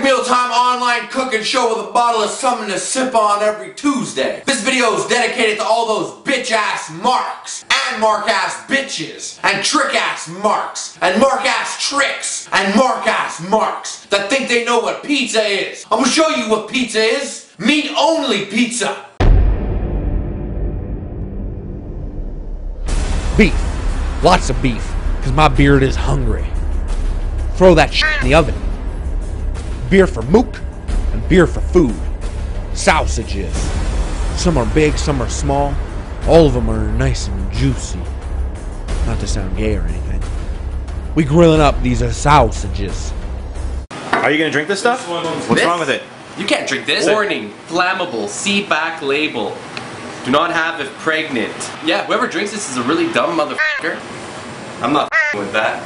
Quick Mealtime online cooking show with a bottle of something to sip on every Tuesday. This video is dedicated to all those bitch-ass marks, and mark-ass bitches, and trick-ass marks, and mark-ass tricks, and mark-ass marks that think they know what pizza is. I'm gonna show you what pizza is. Meat-only pizza. Beef. Lots of beef, because my beard is hungry. Throw that shit in the oven. Beer for mook, and beer for food. Sausages. Some are big, some are small. All of them are nice and juicy. Not to sound gay or anything. We grilling up these sausages. Are you gonna drink this stuff? What's wrong with it? You can't drink this. Warning, flammable, see back label. Do not have if pregnant. Yeah, whoever drinks this is a really dumb motherfucker. I'm not f***ing with that.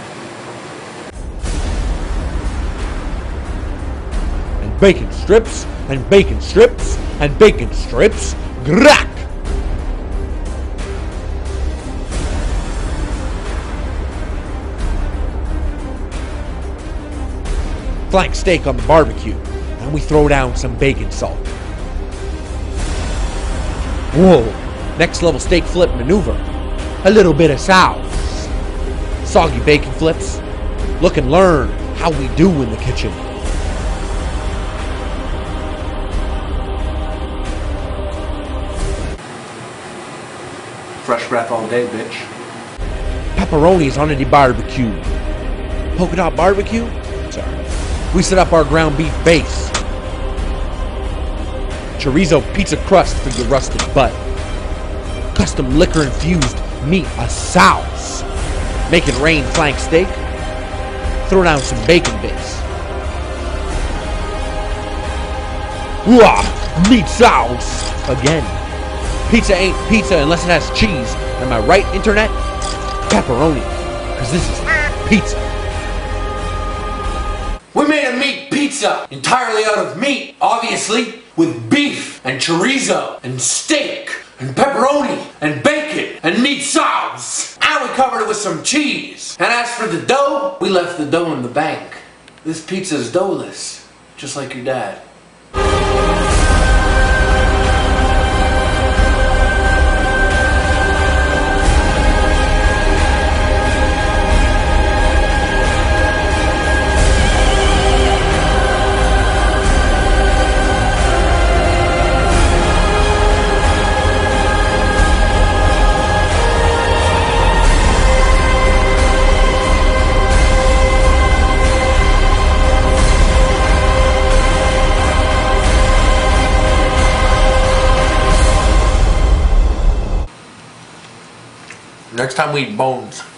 And bacon strips, and bacon strips, and bacon strips. Grack! Flank steak on the barbecue, and we throw down some bacon salt. Whoa, next level steak flip maneuver. A little bit of sauce. Soggy bacon flips. Look and learn how we do in the kitchen. Fresh breath all day, bitch. Pepperonis on the barbecue. Polka dot barbecue? Sorry. We set up our ground beef base. Chorizo pizza crust for your rusted butt. Custom liquor infused meat, a sauce. Make it rain flank steak. Throw down some bacon bits. Wah! Meat sauce! Again. Pizza ain't pizza unless it has cheese. Am I right, internet? Pepperoni. Because this is pizza. We made a meat pizza entirely out of meat, obviously. With beef, and chorizo, and steak, and pepperoni, and bacon, and meat sauce. And we covered it with some cheese. And as for the dough, we left the dough in the bank. This pizza's doughless, just like your dad. Next time we eat bones.